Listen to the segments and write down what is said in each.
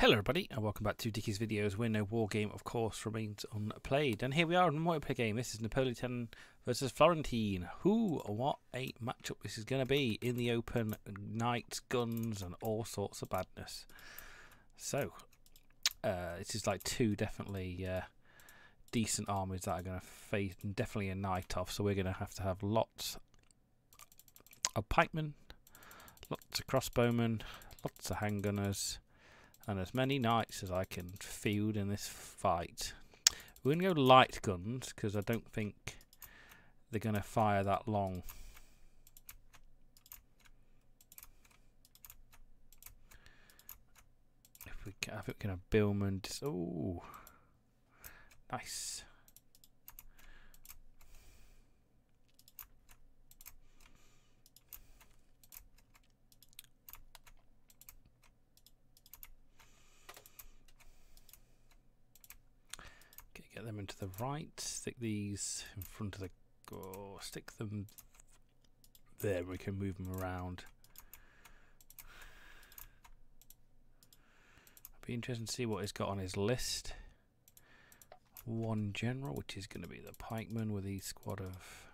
Hello everybody and welcome back to Dickie's Videos, where no war game of course remains unplayed. And here we are in a multiplayer game. This is Napoleon versus Florentine. Who, what a matchup this is going to be in the open. Knights, guns and all sorts of badness. So this is like two definitely decent armies that are going to face definitely a knight off. So we're going to have lots of pikemen, lots of crossbowmen, lots of handgunners, and as many knights as I can field in this fight. We're going to go light guns because I don't think they're going to fire that long. If we can, I think we're going to billman. Oh, nice. Get them into the right, stick these in front of the goal, stick them there, we can move them around. I'd be interested to see what he's got on his list. One general, which is going to be the pikeman with his squad of...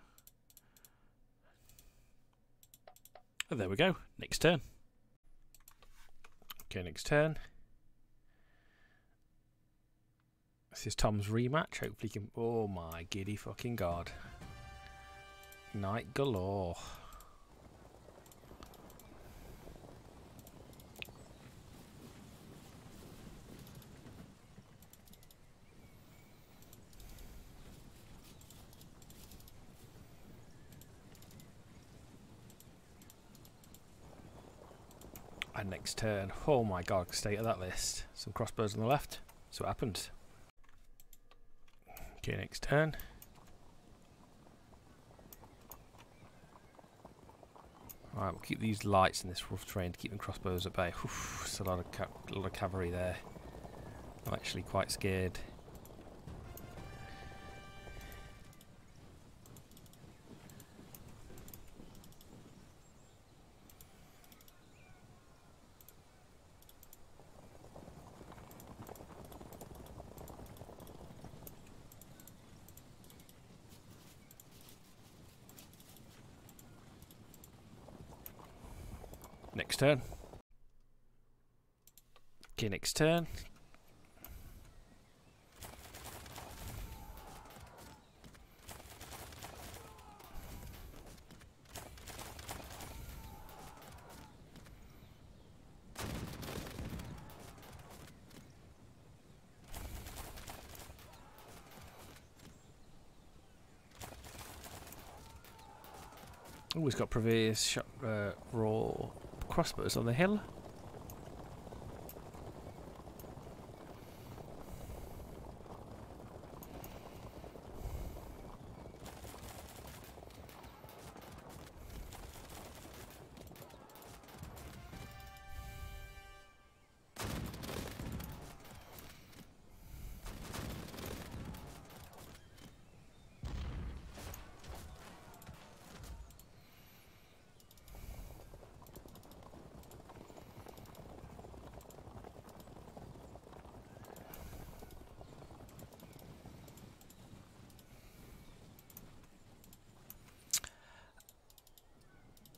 Oh, there we go, next turn. Okay, next turn. This is Tom's rematch. Hopefully he can... Oh my giddy fucking god. Knight galore. And next turn. Oh my god, state of that list. Some crossbows on the left. See what happens. Okay, next turn. Alright, we'll keep these lights in this rough terrain to keep them crossbows at bay. Oof, it's a lot of cavalry there. I'm actually quite scared. Next turn. Okay, next turn. Oh, he's got previous shot raw crossbows on the hill.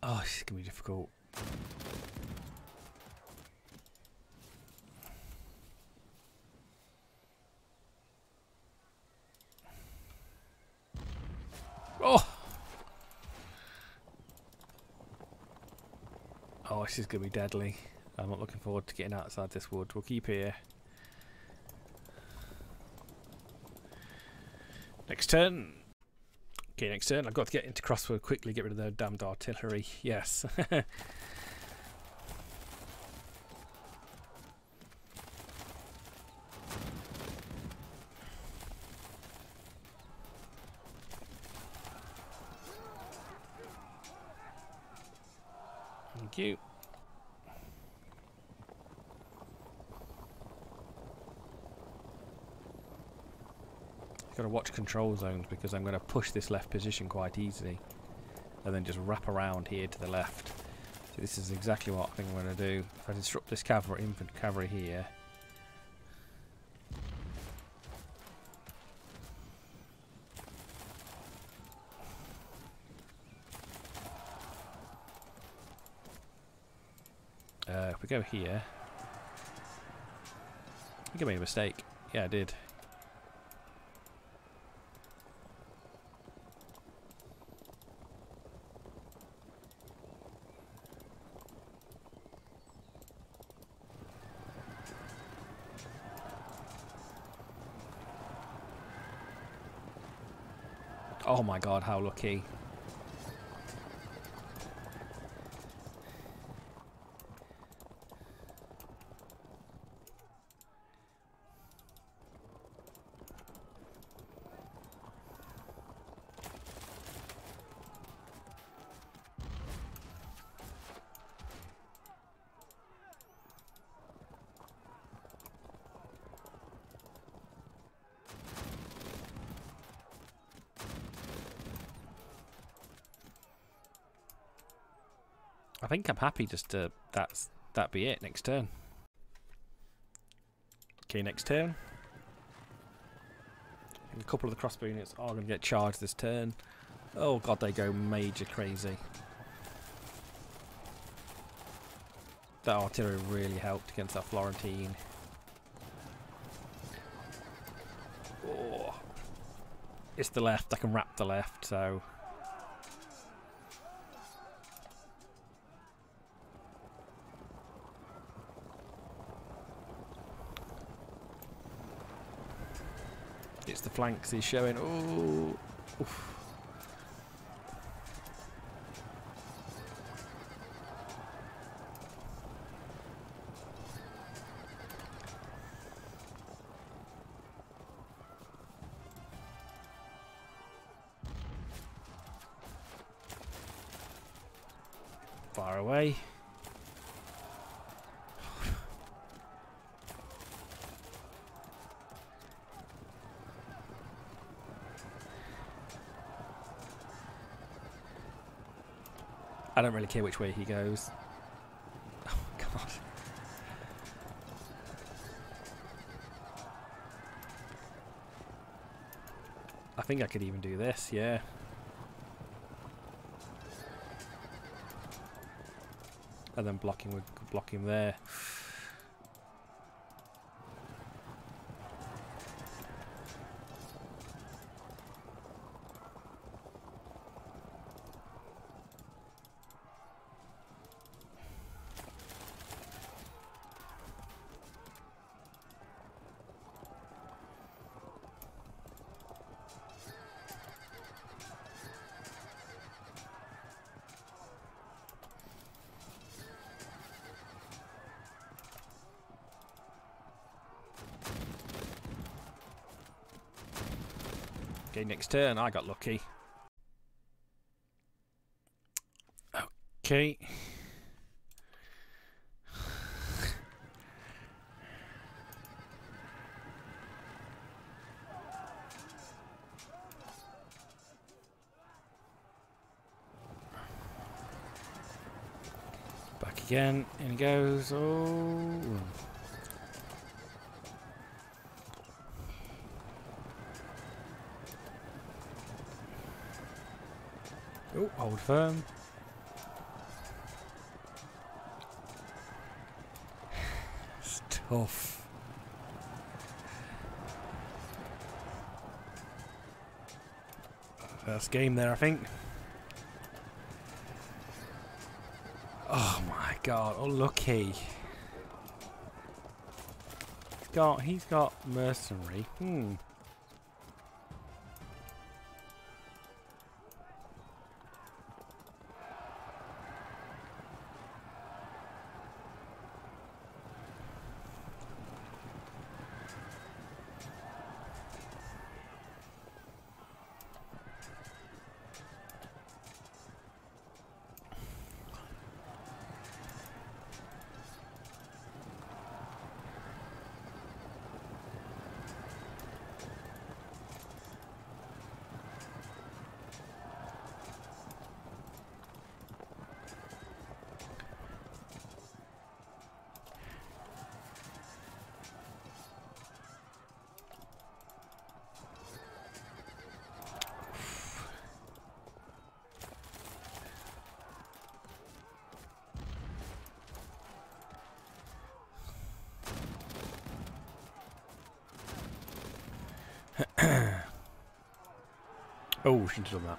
Oh, this is going to be difficult. Oh! Oh, this is going to be deadly. I'm not looking forward to getting outside this wood. We'll keep here. Next turn. Okay, next turn. I've got to get into crossbow quickly, get rid of the damned artillery. Yes. Thank you. Got to watch control zones because I'm going to push this left position quite easily and then just wrap around here to the left. So this is exactly what I think I'm going to do. If I disrupt this cavalry here, we go here... I think I made a mistake. Yeah, I did. Oh my god, how lucky. I think I'm happy just to that be it next turn. Okay, next turn. And a couple of the crossbow units are going to get charged this turn. Oh god, they go major crazy. That artillery really helped against that Florentine. Oh, it's the left. I can wrap the left, so. It's the flanks he's showing. Oh, far away. I don't really care which way he goes. Oh god. I think I could even do this, yeah. And then blocking would block him there. Okay, next turn. I got lucky. Okay. Back again. In he goes. Oh. Oh, hold firm. It's tough. First game there, I think. Oh my god, unlucky. He's got mercenary. Oh, shouldn't have done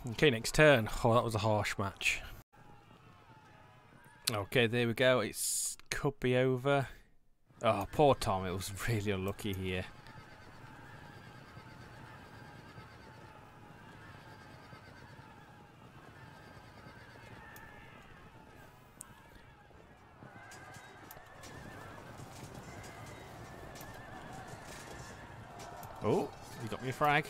that. Okay, next turn. Oh, that was a harsh match. Okay, there we go. It could be over. Oh, poor Tom. It was really unlucky here. Oh, he got me a frag.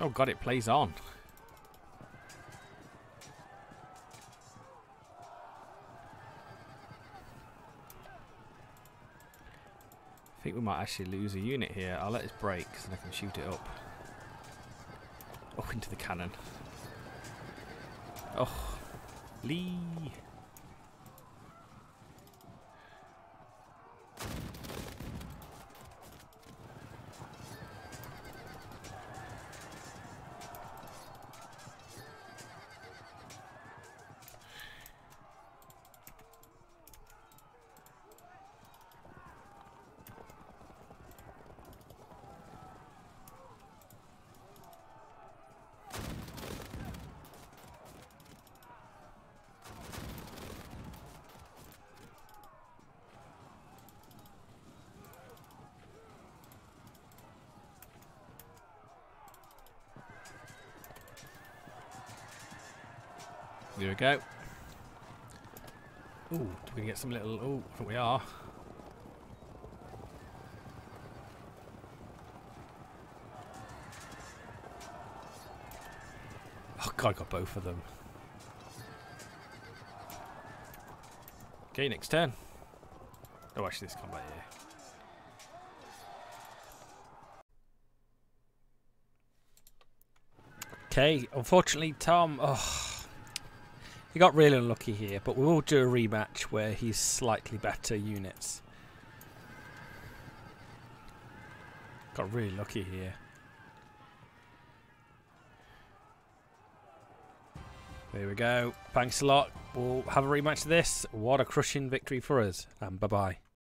Oh god, it plays on. I think we might actually lose a unit here. I'll let it break so I can shoot it up. Up into the cannon. Oh, Lee. There we go. Ooh, do we get some little... Ooh, I think we are. Oh god, I got both of them. Okay, next turn. Oh, actually, this combat here. Okay, unfortunately, Tom... Oh. He got really unlucky here, but we will do a rematch where he's slightly better units. Got really lucky here. There we go. Thanks a lot. We'll have a rematch of this. What a crushing victory for us. And bye-bye.